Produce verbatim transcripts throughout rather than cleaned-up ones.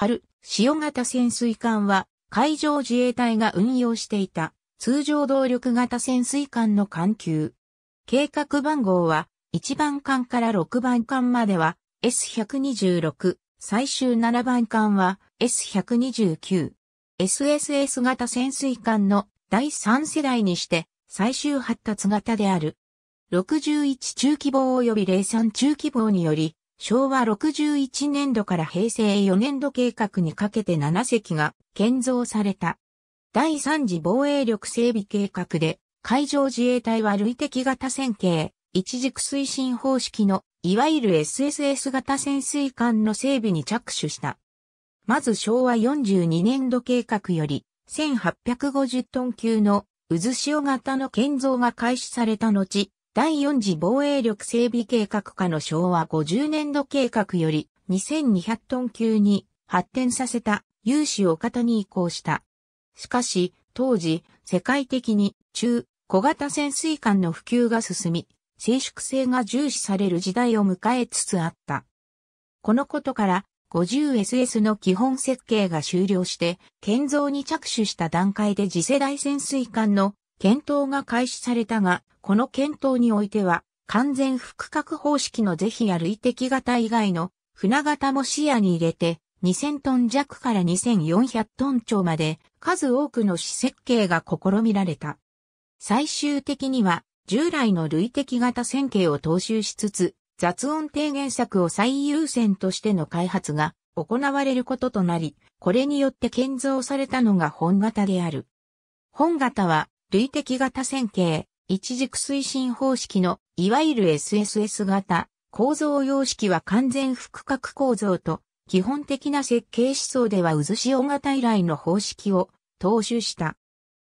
春、塩型潜水艦は海上自衛隊が運用していた通常動力型潜水艦の艦級。計画番号はいちばんかんからろくばんかんまでは エスひゃくにじゅうろく、最終ななばんかんは エスひゃくにじゅうきゅう。エスエスエス 型潜水艦のだいさん世代にして最終発達型である。ろくじゅういち中期防及びゼロさん中期防により、昭和ろくじゅういちねんどから平成よねんど計画にかけてななせきが建造された。だいさん次防衛力整備計画で、海上自衛隊は類的型線形、一軸推進方式の、いわゆる エスエスエス 型潜水艦の整備に着手した。まず昭和よんじゅうにねんど計画より、せんはっぴゃくごじゅうトン級の渦潮型の建造が開始された後、だいよん次防衛力整備計画下の昭和ごじゅうねんど計画よりにせんにひゃくトン級に発展させた有志を型に移行した。しかし、当時、世界的に中・小型潜水艦の普及が進み、静粛性が重視される時代を迎えつつあった。このことから、ごじゅうエスエス の基本設計が終了して、建造に着手した段階で次世代潜水艦の検討が開始されたが、この検討においては、完全複角方式の是非や類的型以外の船型も視野に入れて、にせんトン弱からにせんよんひゃくトン超まで数多くの試設計が試みられた。最終的には、従来の類的型線形を踏襲しつつ、雑音低減策を最優先としての開発が行われることとなり、これによって建造されたのが本型である。本型は、類的型線形。一軸推進方式の、いわゆる エスエスエス 型、構造様式は完全複角構造と、基本的な設計思想では渦潮型以来の方式を踏襲した。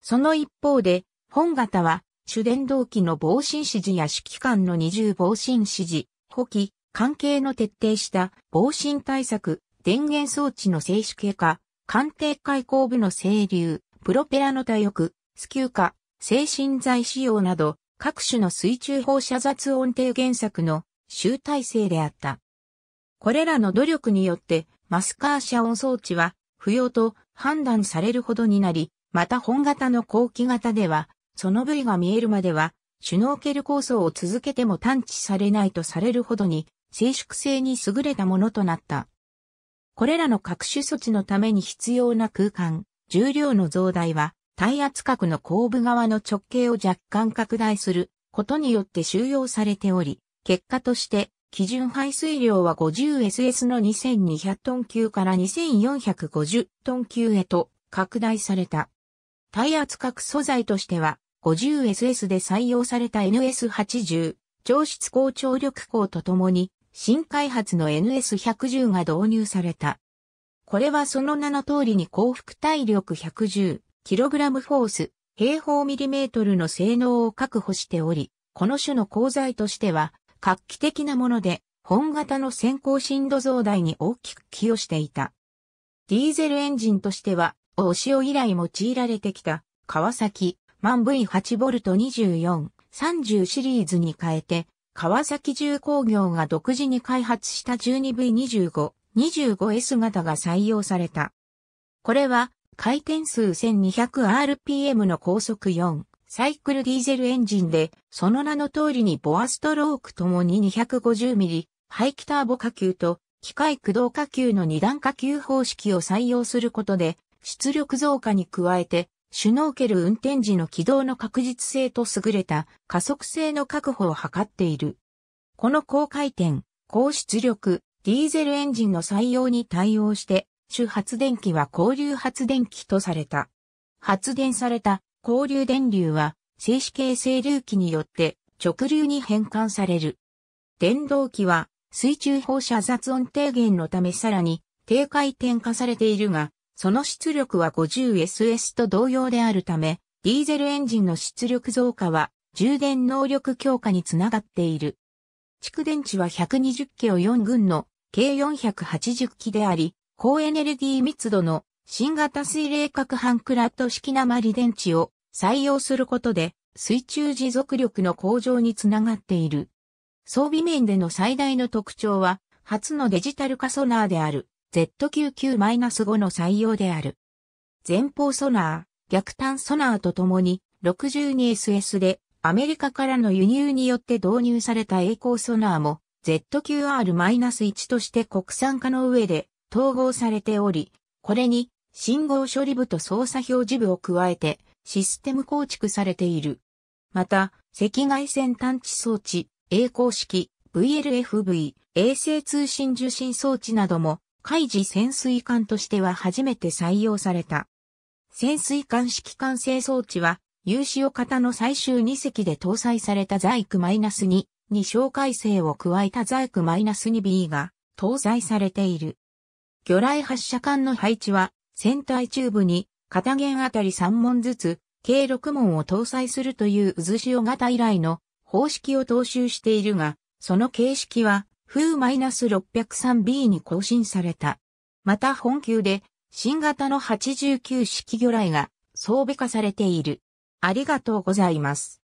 その一方で、本型は、主電動機の防振指示や指揮官の二重防振指示、補機、関係の徹底した防振対策、電源装置の静止系化、艦艇開口部の整流、プロペラの多翼、スキュー化、制振材使用など、各種の水中放射雑音低減策の集大成であった。これらの努力によって、マスカー遮音装置は不要と判断されるほどになり、また本型の後期型では、その部位が見えるまでは、シュノーケル構想を続けても探知されないとされるほどに、静粛性に優れたものとなった。これらの各種措置のために必要な空間、重量の増大は、耐圧角の後部側の直径を若干拡大することによって収容されており、結果として基準排水量は ごじゅうエスエス のにせんにひゃくトン級からにせんよんひゃくごじゅうトン級へと拡大された。耐圧角素材としては ごじゅうエスエス で採用された エヌエスはちじゅう、上質高張力鋼とともに新開発の エヌエスひゃくじゅう が導入された。これはその名の通りに高副耐力ひゃくじゅう。キログラムフォース、平方ミリメートルの性能を確保しており、この種の鋼材としては、画期的なもので、本型の先行振度増大に大きく寄与していた。ディーゼルエンジンとしては、大潮以来用いられてきた、川崎、万 ブイはちブイにじゅうよん、さんじゅうシリーズに変えて、川崎重工業が独自に開発した じゅうにブイにじゅうご、にじゅうごエス 型が採用された。これは、回転数 せんにひゃくアールピーエム の高速よんサイクルディーゼルエンジンで、その名の通りにボアストロークともに にひゃくごじゅうミリ 排気ターボ火球と機械駆動火球のに段火球方式を採用することで、出力増加に加えて、シュノーケル運転時の軌道の確実性と優れた加速性の確保を図っている。この高回転、高出力、ディーゼルエンジンの採用に対応して、主発電機は交流発電機とされた。発電された交流電流は静止系整流器によって直流に変換される。電動機は水中放射雑音低減のためさらに低回転化されているが、その出力は ごじゅうエスエス と同様であるため、ディーゼルエンジンの出力増加は充電能力強化につながっている。蓄電池はひゃくにじゅうキロよんぶんの計よんひゃくはちじゅう基であり、高エネルギー密度の新型水冷撹拌クラッド式鉛電池を採用することで水中持続力の向上につながっている。装備面での最大の特徴は初のデジタル化ソナーであるゼットキューキューご の採用である。前方ソナー、逆探ソナーとともに ろくじゅうにエスエス でアメリカからの輸入によって導入された曳航ソナーも ゼットキューアールワン として国産化の上で統合されており、これに信号処理部と操作表示部を加えてシステム構築されている。また、赤外線探知装置、曳航式、ブイエルエフブイ、衛星通信受信装置なども海自潜水艦としては初めて採用された。潜水艦式管制装置は、有使用型の最終に隻で搭載されたザイクにに哨戒性を加えたザイクにビー が搭載されている。魚雷発射管の配置は、船体中部に片舷あたりさんもんずつ、計ろくもんを搭載するという渦潮型以来の方式を踏襲しているが、その形式は、エフ ろくまるさんビー に更新された。また本級で、新型のはちじゅうきゅう式魚雷が装備化されている。ありがとうございます。